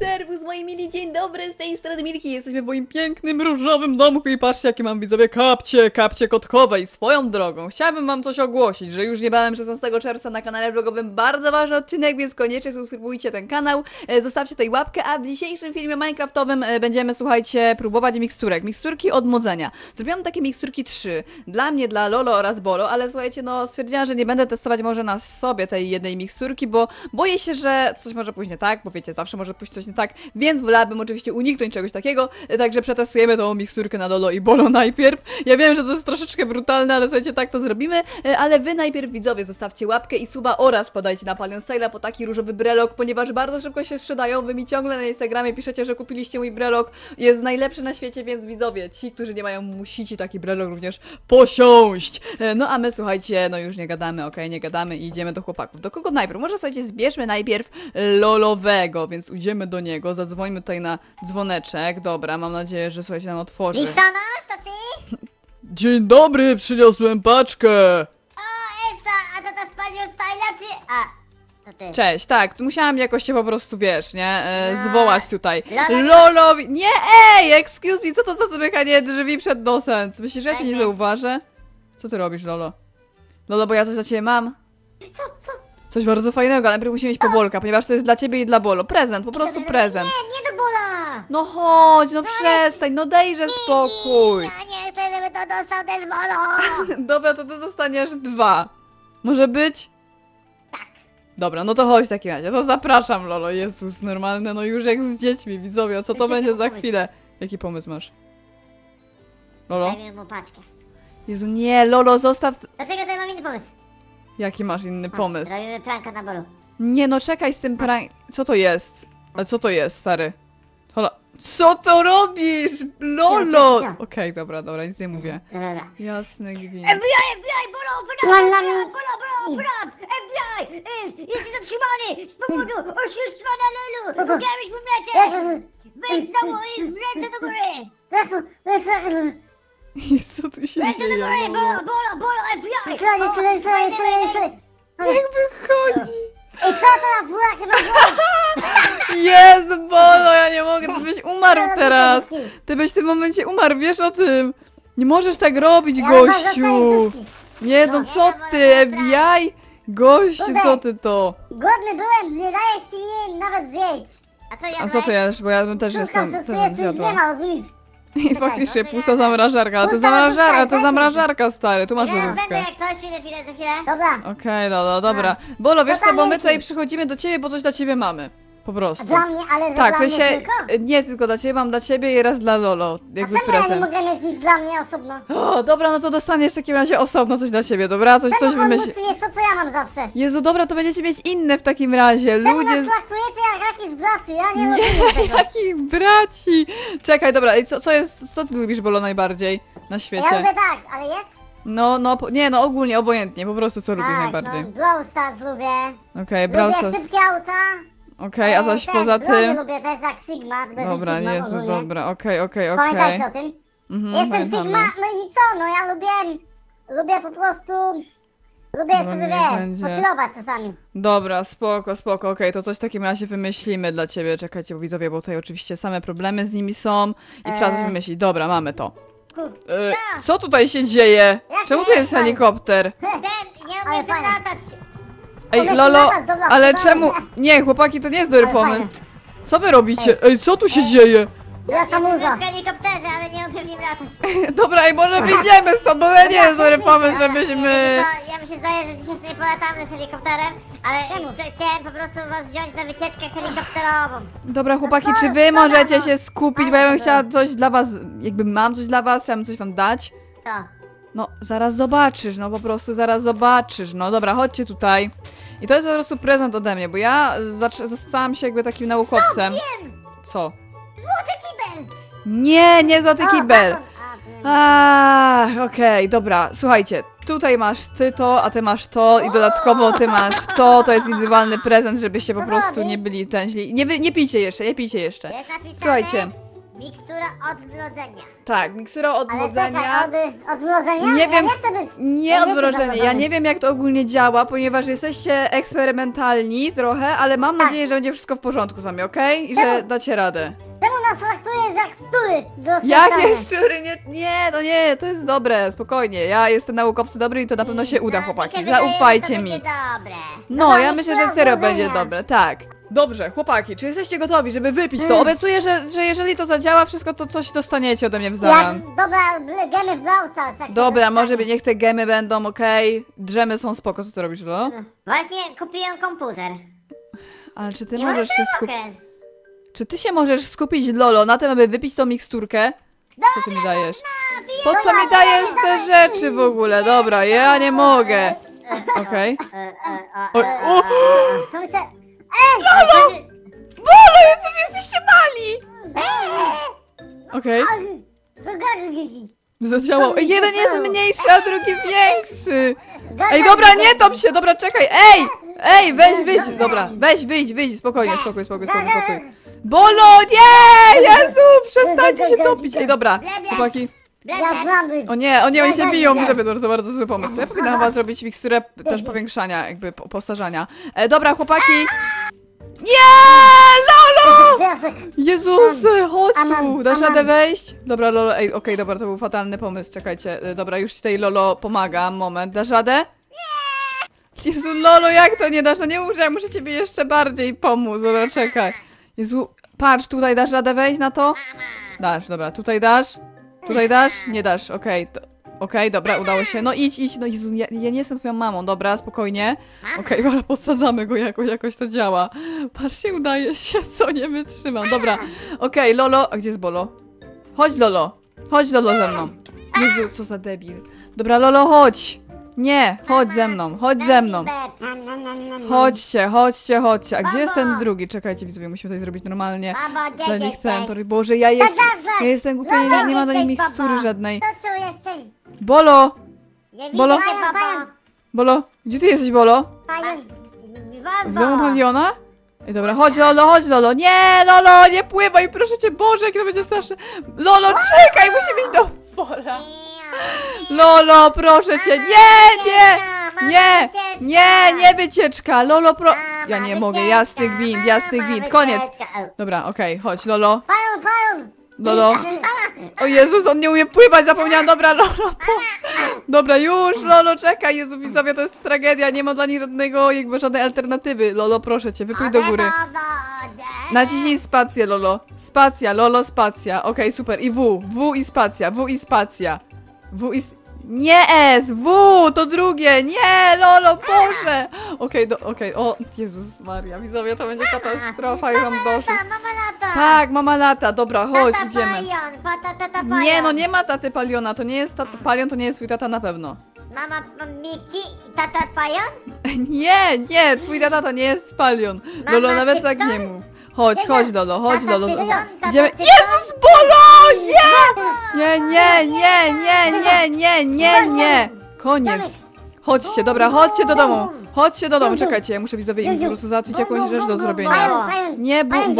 Serwus moi mili, dzień dobry, z tej strony Milki, jesteśmy w moim pięknym, różowym domku i patrzcie jakie mam widzowie kapcie kotkowej. Swoją drogą, chciałabym wam coś ogłosić, że już niebawem 16 czerwca na kanale vlogowym bardzo ważny odcinek, więc koniecznie subskrybujcie ten kanał, zostawcie tutaj łapkę, a w dzisiejszym filmie minecraftowym będziemy, słuchajcie, próbować miksturek, miksturki od młodzenia. Zrobiłam takie miksturki 3, dla mnie, dla Lolo oraz Bolo, ale słuchajcie, no stwierdziłam, że nie będę testować może na sobie tej jednej miksturki, bo boję się, że coś może pójść nie tak, bo wiecie, zawsze może pójść coś nie tak, więc wolałabym oczywiście uniknąć czegoś takiego, także przetestujemy tą miksturkę na Lolo i Bolo najpierw. Ja wiem, że to jest troszeczkę brutalne, ale słuchajcie, tak to zrobimy, ale wy najpierw widzowie zostawcie łapkę i suba oraz podajcie na Palion Style'a po taki różowy brelok, ponieważ bardzo szybko się sprzedają, wy mi ciągle na Instagramie piszecie, że kupiliście mój brelok, jest najlepszy na świecie, więc widzowie, ci, którzy nie mają, musicie taki brelok również posiąść. No a my słuchajcie, no już nie gadamy, okej, nie gadamy i idziemy do chłopaków. Do kogo najpierw? Może słuchajcie, zbierzmy najpierw Lolowego, więc idziemy do niego, zadzwońmy tutaj na dzwoneczek. Dobra, mam nadzieję, że słuchajcie nam otworzy. Listonosz, to ty? Dzień dobry, przyniosłem paczkę. O, Esa, a to ta z Palion Style'a, czy... A, to ty. Cześć, tak, musiałam jakoś cię po prostu, wiesz, nie, zwołać tutaj. Lolowi... Nie, ej, excuse me, co to za zamykanie drzwi przed nosem? Myślisz, że ja cię nie zauważę? Co ty robisz, Lolo? Lolo, bo ja coś dla ciebie mam. Co? Coś bardzo fajnego, ale najpierw musimy mieć powolka, ponieważ to jest dla ciebie i dla Bolo. Prezent, po prostu prezent. Nie do Bola! No chodź, no przestań, no dejże spokój. Ja nie chcę, żeby to dostał też Bolo. Dobra, to ty zostaniesz 2. Może być? Tak. Dobra, no to chodź w takim razie, to zapraszam Lolo. Jezus, normalne, no już jak z dziećmi, widzowie, co to będzie za chwilę? Jaki pomysł masz? Lolo? Jezu, nie, Lolo, zostaw... Dlaczego to ja mam inny pomysł? Jaki masz inny pomysł? Robimy pranka na Bolu. Nie no, czekaj z tym prank... Co to jest? Ale co to jest, stary? Hola. Co to robisz? Lolo! Okej, dobra, nic nie mówię. Dobra. Jasny gwint. FBI, Bolo, Bolo, FBI! Jesteś zatrzymany z powodu oszustwa na Lolu! Udziałeś mu mleczek! Wejdź za moim ręce do góry! Co tu się dzieje? Bolo, FBI! Słuchaj! Jak wychodzi? I co to na bóla chyba było? Jezu, Bolo, ja nie mogę, ty byś umarł teraz! Ty byś w tym momencie umarł, wiesz o tym! Nie możesz tak robić, gościu! Nie, no co ty, FBI? Gościu, co ty to? Głodny byłem, nie dajesz ci mi nawet zjeść! A co ty jesz? Bo ja bym też jestem... I faktycznie pusta zamrażarka, ale to zamrażarka, stary, tu masz lodówkę. Będę jak coś, chwilę, za chwilę. Dobra. Okej, no, dobra. Bolo, wiesz co, bo my tutaj przychodzimy do ciebie, bo coś dla ciebie mamy. Po prostu. Dla mnie, ale tak, dla mnie się... tylko? Nie tylko dla ciebie, mam dla ciebie i raz dla Lolo. Jakby a prezent. Ja nie mogę mieć nic dla mnie osobno. O, dobra, no to dostaniesz w takim razie osobno coś dla ciebie, dobra? Coś wymyślisz. To co ja mam zawsze. Jezu, dobra, to będziecie mieć inne w takim razie. Ludzie... Czemu nas traktujecie jak jakiś braci, ja nie rozumiem tego. Jakich braci? Czekaj, dobra, i co jest, co ty lubisz, Bolo, najbardziej na świecie? Ja lubię tak, ale jest? No, nie, no ogólnie, obojętnie, po prostu co lubisz najbardziej. No, Brawl Stars lubię. Okej, Brawl Stars. Lubię szybkie auta. Okej, a coś poza tym... Ja lubię też jak Sigma, dobra, Sigma, Jezu, ogólnie. Dobra, okej. Pamiętajcie o tym. Jestem Sigma, no i co, no ja lubię po prostu... Lubię sobie, wiesz, pofilować czasami. Dobra, spoko, okej, to coś w takim razie wymyślimy dla ciebie. Czekajcie, bo widzowie, bo tutaj oczywiście same problemy z nimi są i trzeba coś wymyślić. Dobra, mamy to. Co tutaj się dzieje? Czemu tu jest helikopter? Nie umiem tam latać. Ej, Lolo, ale czemu... Nie, chłopaki, to nie jest dobry pomysł. Co wy robicie? Ej, co tu się dzieje? Ja jestem w helikopterze, ale nie umiem nim latać. Dobra, i może wyjdziemy stąd, bo nie jest dobry pomysł, żebyśmy... Ja mi się zdaje, że dzisiaj sobie polatamy helikopterem, ale chciałem po prostu was wziąć na wycieczkę helikopterową. Dobra, chłopaki, czy wy możecie się skupić, bo ja bym chciała coś dla was... Jakby mam coś dla was, chciałabym coś wam dać. Co? No, zaraz zobaczysz, no po prostu zaraz zobaczysz. No dobra, chodźcie tutaj. I to jest po prostu prezent ode mnie, bo ja zostałam się jakby takim naukowcem. Co? Złoty kibel! Nie złoty kibel. Okej, dobra, słuchajcie. Tutaj masz ty to, a ty masz to i dodatkowo ty masz to. To jest indywidualny prezent, żebyście po prostu nie byli tęźli. Nie pijcie jeszcze, nie pijcie jeszcze. Słuchajcie. Mikstura odmrodzenia. Tak, mikstura odmrodzenia. Ale czekaj, odmrodzenia? Nie wiem, nie odmrodzenie. Ja nie wiem, jak to ogólnie działa, ponieważ jesteście eksperymentalni trochę, ale mam nadzieję, że będzie wszystko w porządku z wami, okej? I że dacie radę. Czemu nas traktujesz jak szczury? Jakie szczury? Nie, no nie, to jest dobre, spokojnie. Ja jestem naukowcy dobry i to na pewno się uda, chłopaki. Zaufajcie mi. No, ja myślę, że serio będzie dobre, tak. Dobrze, chłopaki, czy jesteście gotowi, żeby wypić to? Obiecuję, że jeżeli to zadziała wszystko, to coś dostaniecie ode mnie w zamian. Ja, dobra, gemy w Brawl Stars. Tak, dobra, może niech te gemy będą, okej? Drzemy są spoko, co ty robisz, Lolo? Właśnie kupiłem komputer. Ale czy ty możesz się skupić... Czy ty się możesz skupić, Lolo, na tym, aby wypić tą miksturkę? Co ty mi dajesz? Po co mi dajesz te rzeczy w ogóle? Dobra, ja nie mogę. Okej. Lolo! Bolo, co wy jesteście mali! Okej. Zadziałał. Jeden jest mniejszy, a drugi większy. Ej, dobra, nie top się, dobra, czekaj. Ej! Ej, weź, wyjdź. Dobra, weź, wyjdź. Spokojnie, spokój. Bolo, nie! Jezu, przestańcie się topić. Ej, dobra, chłopaki. O nie, oni się biją, to bardzo zły pomysł. Ja powinnam chyba zrobić miksturę też powiększania, jakby postarzania. Dobra, chłopaki! Nie! Lolo! Jezus, chodź tu! Dasz radę wejść? Dobra, Lolo, ej, okej, dobra, to był fatalny pomysł, czekajcie. Dobra, już tutaj Lolo pomagam, moment, dasz radę? Nie! Jezu, Lolo, jak to nie dasz? No nie mów, że ja muszę ciebie jeszcze bardziej pomóc, dobra, czekaj. Jezu, patrz, tutaj dasz radę wejść na to? Dasz, dobra, tutaj dasz? Tutaj dasz? Nie dasz, okej. Okej, dobra, udało się. No idź, no Jezu, ja nie jestem twoją mamą, dobra, spokojnie. Okej, dobra, podsadzamy go jakoś to działa. Patrzcie, udaje się, co nie wytrzymam, dobra. Okej, Lolo, a gdzie jest Bolo? Chodź Lolo ze mną. Jezu, co za debil. Dobra, Lolo, chodź. Nie, chodź ze mną. Chodźcie. A gdzie jest ten drugi? Czekajcie, widzowie, musimy tutaj zrobić normalnie. Dla nich ten. Boże, ja jestem głupia, nie ma do niej mikstury żadnej. Bolo! Bolo, gdzie ty jesteś, Bolo? W domu Paliona? Ej, dobra, chodź Lolo. Nie, Lolo, nie pływaj, proszę cię, Boże, jak to będzie straszne. Lolo, czekaj, musimy iść do pola. Lolo, proszę cię, nie wycieczka, Lolo, pro... Ja nie mogę, jasny gwint, koniec. Dobra, okej, chodź, Lolo. Lolo. O Jezus, on nie umie pływać, zapomniałam, dobra, Lolo. Dobra, już, Lolo, czekaj, Jezu, widzowie, to jest tragedia, nie ma dla nich żadnej alternatywy. Lolo, proszę cię, wypójdź do góry. Naciśnij spację, Lolo. Spacja, Lolo, spacja, okej, super, i W i spacja. Nie S! W! To drugie! Nie! Lolo, Boże! Okej, o Jezus Maria, widzowie, to będzie katastrofa, już mam dosyć. Tak, mama lata, dobra, chodź, idziemy. Palion. Nie, no nie ma taty Paliona, to nie jest tata Palion, to nie jest twój tata na pewno. Mama Miki, tata Palion? nie, twój tata to nie jest Palion. Lolo, nawet tak nie mów. Chodź Lolo. Idziemy. Jezus, Bolo! Nie! Koniec. Chodźcie do domu, czekajcie, ja muszę widzowie im po prostu załatwić jakąś rzecz do zrobienia. Nie, bum.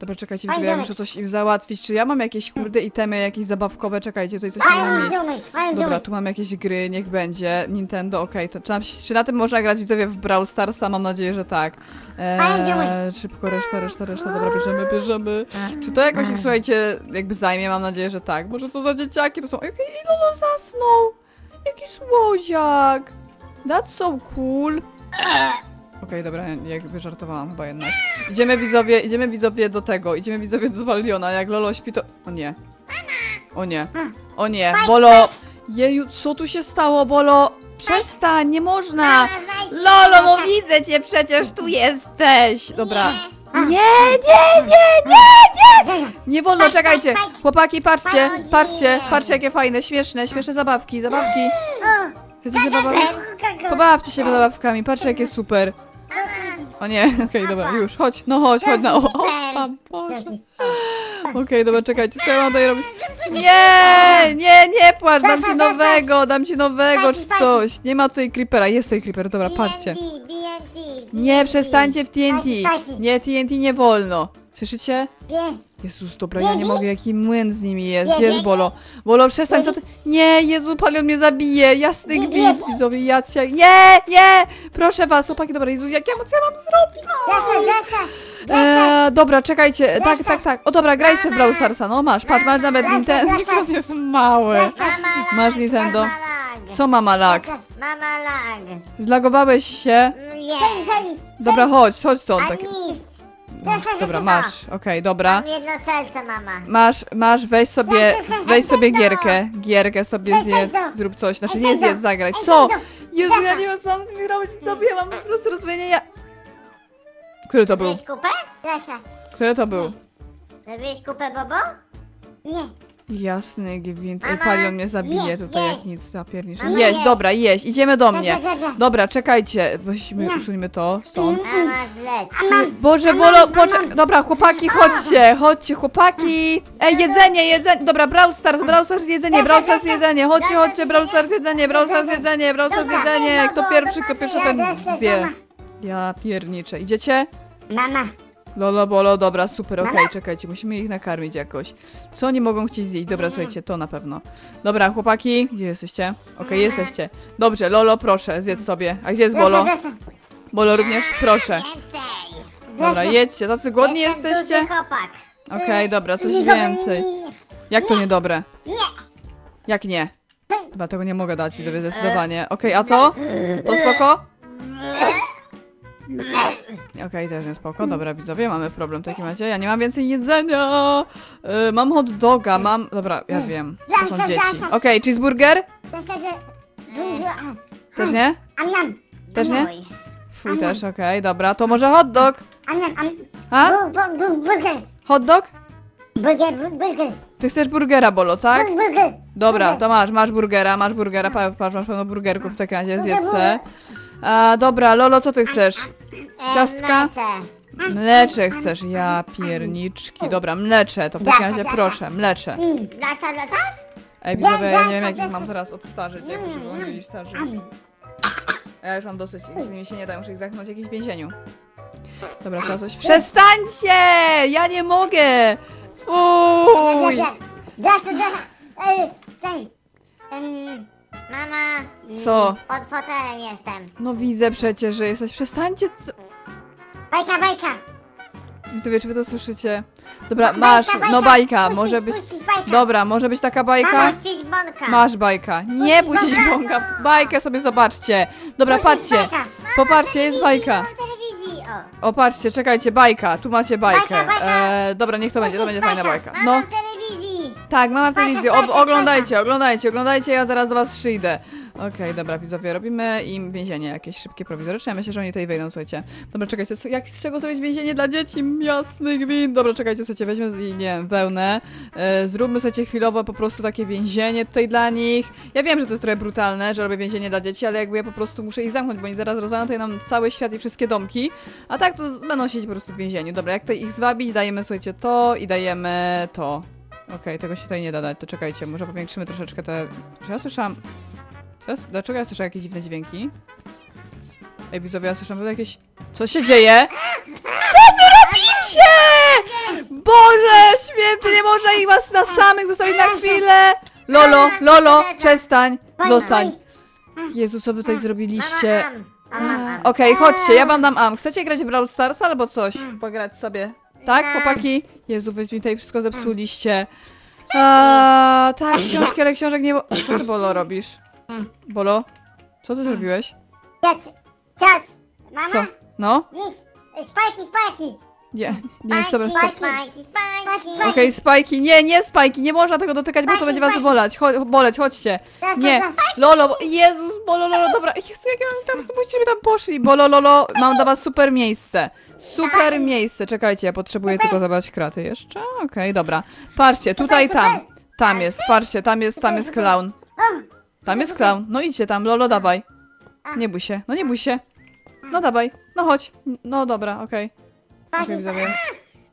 Dobra, czekajcie, widzowie, ja muszę coś im załatwić. Czy ja mam jakieś kurde itemy, jakieś zabawkowe? Czekajcie, tutaj coś mam mieć. Dobra, tu mam jakieś gry, niech będzie. Nintendo, okej. Czy na tym można grać, widzowie, w Brawl Starsa? Mam nadzieję, że tak. Szybko, reszta. Dobra, bierzemy. Czy to jakoś, słuchajcie, jakby zajmie? Mam nadzieję, że tak. Może co za dzieciaki to są? Okej, Lolo zasnął. Jaki słodziak. That's so cool. Okej, dobra, jakby żartowałam chyba jednak. Idziemy widzowie do tego, do Paliona, jak Lolo śpi to... O nie, Bolo! Jeju, co tu się stało, Bolo? Przestań, nie można! Lolo, no widzę cię przecież, tu jesteś! Dobra. Nie! Nie wolno, czekajcie! Chłopaki, patrzcie, jakie fajne, śmieszne zabawki. Chcecie się pobawić? Pobawcie się zabawkami, patrzcie jakie super. O nie, okej, dobra, już, chodź na... O, pan Boże. Okej, dobra, czekajcie, co ja mam tutaj robić? Nie płacz, dam ci nowego czy coś. Nie ma tutaj creepera, jest tutaj creeper, dobra, patrzcie. Nie, przestańcie w TNT. Nie, TNT nie wolno. Słyszycie? Nie. Jezus, dobra, ja nie mogę, jaki młyn z nimi jest. Gdzie jest Bolo? Bolo, przestań, co ty... Nie, Jezu, Palion mnie zabije. Jasny gwint, widzowie, jadźcie. Nie, nie! Proszę was, chłopaki, dobra, Jezu, jak ja, co ja mam zrobić? Dobra, czekajcie, tak. O, dobra, graj sobie w Brawl Starsa, no masz, patrz, masz nawet Nintendo. On jest mały. Masz Nintendo. Co mama lag? Mama lag. Zlagowałeś się? Nie. Dobra, chodź stąd. Dobra, masz. Okej, dobra. Mam jedno serce, mama. Masz, weź sobie gierkę. Gierkę sobie zjedz, zrób coś. Znaczy nie zjedz, zagrać. Co? Jezu, ja nie wiem, co mam z tym robić. Ja mam po prostu rozwojenie. Który to był? Który to był? Robiłeś kupę, Bobo? Nie. Jasny gwint. Ej, Palion mnie zabije tutaj, jak nic zapiernisz. Jeść, dobra, jeść, idziemy do mnie. Dobra, czekajcie, weźmy, usuńmy to stąd. Boże, Bolo, dobra, chłopaki, chodźcie, chłopaki. Ej, jedzenie, dobra, Brawl Stars jedzenie, chodźcie, Brawl Stars jedzenie. Kto pierwszy, ten zje. Ja pierniczę, idziecie? Mama. Lolo, Bolo, dobra, super, okej, czekajcie, musimy ich nakarmić jakoś. Co oni mogą chcieć zjeść? Dobra, słuchajcie, to na pewno. Dobra, chłopaki, gdzie jesteście? Okej, jesteście. Dobrze, Lolo, proszę, zjedz sobie. A gdzie jest Bolo? Bolo również, proszę. Dobra, jedźcie, tacy głodni jesteście? Okej, dobra, coś więcej. Jak to niedobre? Nie. Jak nie? Chyba tego nie mogę dać, widzowie, zdecydowanie. Okej, a to? To spoko? Okej, też nie spoko. Dobra, widzowie, mamy problem w takim razie. Ja nie mam więcej jedzenia. Mam hot doga, mam... Dobra, ja wiem. To są dzieci. Okej, cheeseburger? Też nie? Też nie? Fuj, też, okej, dobra. To może hot dog? A? Hot dog? Burger. Ty chcesz burgera, Bolo, tak? Dobra, to masz burgera. Patrz, masz pełno burgerków w takim razie, zjedz se. Dobra, Lolo, co ty chcesz? Ciastka? Mlecze chcesz, ja pierniczki. Dobra, mlecze, to w takim razie proszę, mlecze. Ej, widzowie, ja nie wiem, jak ich mam teraz odstarzyć, jak już oni byli starzy. Ja już mam dosyć, z nimi się nie da, muszę ich zamknąć w jakimś więzieniu. Dobra, teraz coś... Przestańcie! Ja nie mogę! Fuuuuj! Mama, co? Pod fotelem jestem. No widzę przecież, że jesteś. Przestańcie, co? Bajka. Widzowie, czy wy to słyszycie? Dobra, bajka. Może być. Dobra, może być taka bajka. Masz bajka. Nie puścić bąka. Bajkę sobie zobaczcie. Dobra, patrzcie. Popatrzcie, jest bajka. O, patrzcie, czekajcie, bajka. Tu macie bajkę. Dobra, niech to będzie, to będzie fajna bajka. No. Tak, mama w telewizji, oglądajcie, ja zaraz do was przyjdę. Okej, dobra, widzowie, robimy im więzienie jakieś szybkie, prowizoryczne, ja myślę, że oni tutaj wejdą, słuchajcie. Dobra, czekajcie, jak z czego zrobić więzienie dla dzieci? Jasny gwint. Dobra, czekajcie, słuchajcie, weźmy, nie wiem, wełnę, zróbmy, słuchajcie, chwilowo po prostu takie więzienie tutaj dla nich. Ja wiem, że to jest trochę brutalne, że robię więzienie dla dzieci, ale jakby ja po prostu muszę ich zamknąć, bo oni zaraz rozwalą tutaj nam cały świat i wszystkie domki, a tak to będą siedzieć po prostu w więzieniu. Dobra, jak to ich zwabić, dajemy, słuchajcie, to i dajemy to. Okej, tego się tutaj nie da dać, to czekajcie, może powiększymy troszeczkę te... Czy ja słyszałam... Dlaczego ja słyszałam jakieś dziwne dźwięki? Ej, widzowie, ja słyszałam tutaj jakieś... Co się dzieje? Co wy robicie?! Boże święty, nie można ich was na samych zostawić na chwilę! Lolo, przestań! Zostań! Jezu, co wy tutaj zrobiliście? Okej, chodźcie, ja wam dam am. Chcecie grać w Brawl Stars albo coś? Pograć sobie. Tak, chłopaki? Jezu, wy mi tutaj wszystko zepsuliście. Tak, książki, ale książek nie... Co ty, Bolo, robisz? Bolo? Co ty zrobiłeś? Ciać! Mama? Co? No? Nic! Spajki! Nie, dobra, stop. Okej, spajki, nie spajki, nie można tego dotykać, bo to będzie was bolać. Chodźcie. Nie, Lolo, Jezus, Bolo, Lolo, dobra, jak ja mam tam spójrzcie, żeby tam poszli. Bolo, Lolo, mam dla was super miejsce. Super miejsce, czekajcie, ja potrzebuję tylko zabrać kraty jeszcze. Okej, dobra. Patrzcie, tutaj tam jest, patrzcie, tam jest klaun. Tam jest klaun, no idźcie tam, Lolo, dawaj. Nie bój się. No dawaj, no chodź. No dobra, okej.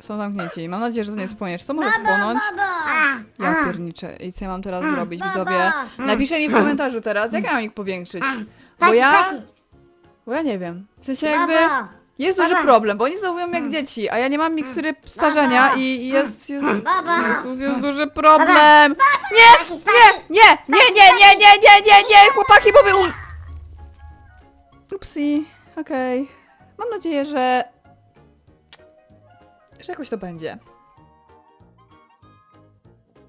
Są zamknięci. Mam nadzieję, że to nie spłonie. Czy to może spłonąć? Ja pierniczę. I co ja mam teraz zrobić, widzowie? Napiszcie mi w komentarzu teraz, jak ja mam ich powiększyć. Bo ja nie wiem. W sensie jakby... Jest duży problem, bo oni zachowują jak dzieci, a ja nie mam mikstury starzenia i jest... Jezus, jest duży problem! Nie! Nie! Chłopaki, bo wy... Upsi, okej. Mam nadzieję, że jakoś to będzie.